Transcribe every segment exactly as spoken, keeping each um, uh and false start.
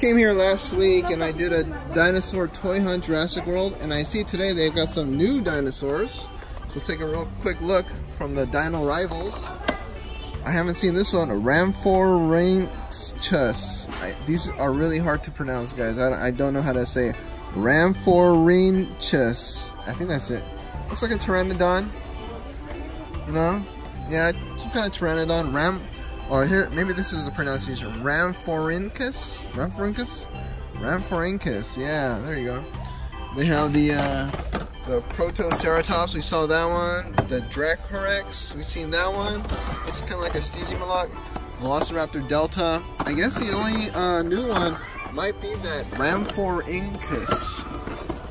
came here last week and I did a dinosaur toy hunt, Jurassic World, and I see today they've got some new dinosaurs. So let's take a real quick look from the Dino Rivals. I haven't seen this one, a Rhamphorhynchus. These are really hard to pronounce, guys. I, I don't know how to say it. Rhamphorhynchus. I think that's it. Looks like a Pteranodon. You know? Yeah, some kind of Pteranodon. Ram. Or here, maybe this is the pronunciation. Rhamphorhynchus? Rhamphorhynchus? Rhamphorhynchus. Yeah, there you go. We have the, uh, the Protoceratops. We saw that one. The Dracorex. We've seen that one. It's kind of like a Stygimoloch. Velociraptor Delta. I guess the only uh, new one might be that Rhamphorhynchus.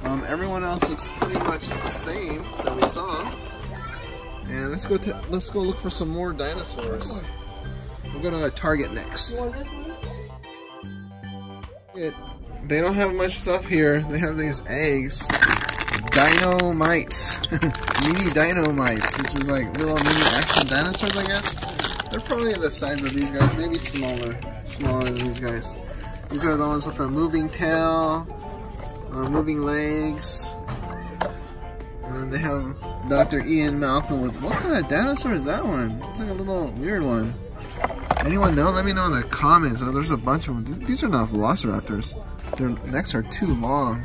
Um, everyone else looks pretty much the same that we saw. And let's go. T let's go look for some more dinosaurs. We're going to Target next. It, they don't have much stuff here. They have these eggs, dino-mites, mini-dino-mites, which is like little mini-action dinosaurs, I guess. They're probably the size of these guys, maybe smaller, smaller than these guys. These are the ones with a moving tail, uh, moving legs, and then they have Doctor Ian Malcolm with, what kind of dinosaur is that one? It's like a little weird one. Anyone know? Let me know in the comments. Oh, there's a bunch of them. These are not velociraptors. Their necks are too long.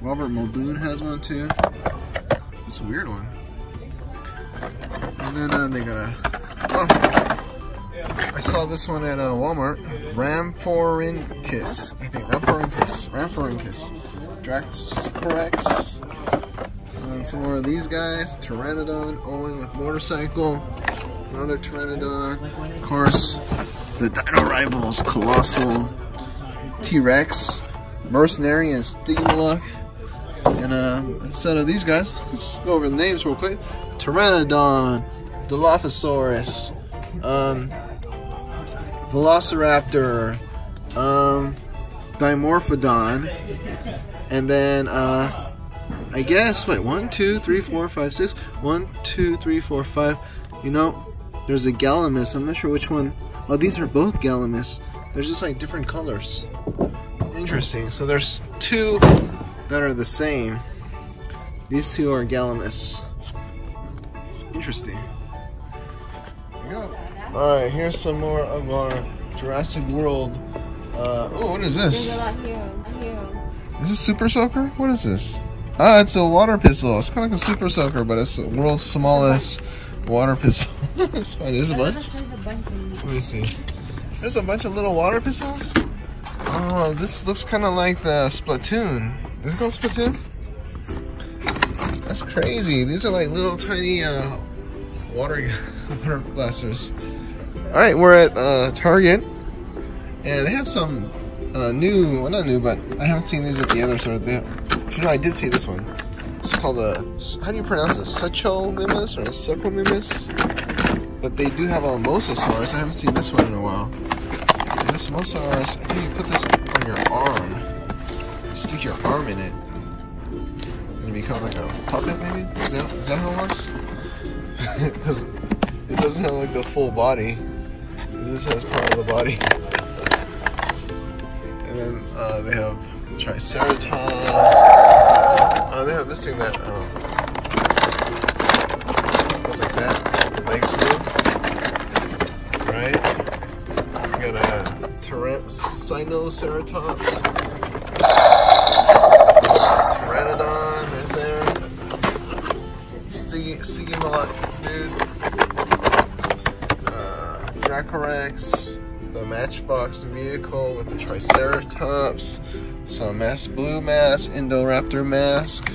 Robert Muldoon has one too. It's a weird one. And then uh, they got a... Oh! I saw this one at uh, Walmart. Rhamphorhynchus. I think Rhamphorhynchus. Rhamphorhynchus. Dracorex. And then some more of these guys. Pteranodon. Owen with motorcycle. Another Pteranodon. Of course, the Dino Rivals. Colossal. T-Rex. Mercenary and Stygimoloch. And uh, a set of these guys. Let's go over the names real quick. Pteranodon. Dilophosaurus. Um... Velociraptor, um, Dimorphodon, and then, uh, I guess, wait, one, two, three, four, five, six, one, two, three, four, five, you know, there's a Gallimus, I'm not sure which one, oh, these are both Gallimus, they're just like different colors, interesting, so there's two that are the same, these two are Gallimus, interesting, there you go. Alright, here's some more of our Jurassic World. Uh, oh, what is this? Is this Super Soaker? What is this? Ah, it's a water pistol. It's kind of like a Super Soaker, but it's the world's smallest water pistol. It's funny. There's a bunch. Let me see. There's a bunch of little water pistols. Oh, this looks kind of like the Splatoon. Is it called Splatoon? That's crazy. These are like little tiny uh, water, water blasters. Alright, we're at uh, Target, and they have some uh, new, well not new, but I haven't seen these at the other store. They, you know, I did see this one. It's called a, how do you pronounce this? Suchomimus or a Suchomimus? But they do have a Mosasaurus. I haven't seen this one in a while. And this Mosasaurus, I think you put this on your arm. Stick your arm in it. And it becomes like a puppet, maybe? Is that, is that how it works? Because it doesn't have like the full body. This has part of the body. And then uh, they have Triceratops. Uh, they have this thing that um, goes like that. The legs move. Right? We got a Sinoceratops. Pteranodon right there. Stygimoloch, dude. Uh, Dracorex. The Matchbox vehicle with the Triceratops, some mask, blue mask, Indoraptor mask.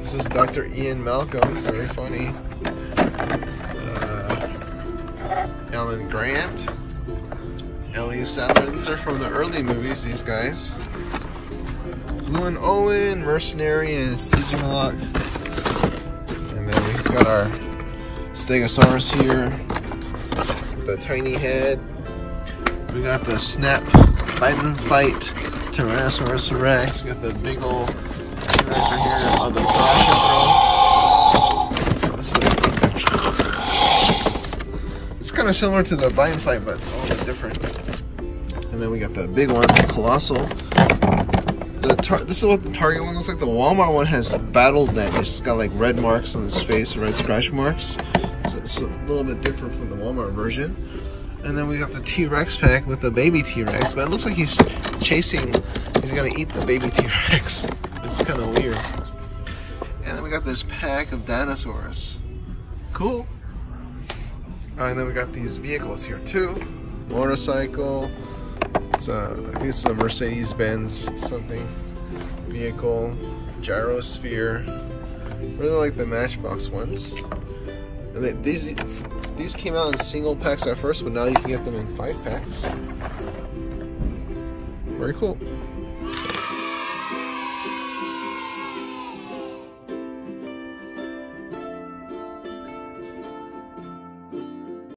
This is Doctor Ian Malcolm, very funny. Uh, Alan Grant, Elliot Sadler. These are from the early movies. These guys. Llewyn Owen, Mercenary, and Seijinghawk. And then we've got our Stegosaurus here, with the tiny head. We got the Snap Bite and Fight, Tyrannosaurus Rex. We got the big old T-Rex right here on the Protoceratops. It's kind of similar to the Bite and Fight, but a little bit different. And then we got the big one, the Colossal. The tar this is what the Target one looks like. The Walmart one has battle damage. It's got like red marks on its face, red scratch marks. So it's a little bit different from the Walmart version. And then we got the T-Rex pack with the baby T-Rex, but it looks like he's chasing, he's gonna eat the baby T-Rex. It's kind of weird. And then we got this pack of dinosaurs. Cool. All right, and then we got these vehicles here too. Motorcycle. It's a, I think it's a Mercedes-Benz something. Vehicle. Gyrosphere. Really like the Matchbox ones. And they, these these came out in single packs at first, but now you can get them in five packs. Very cool.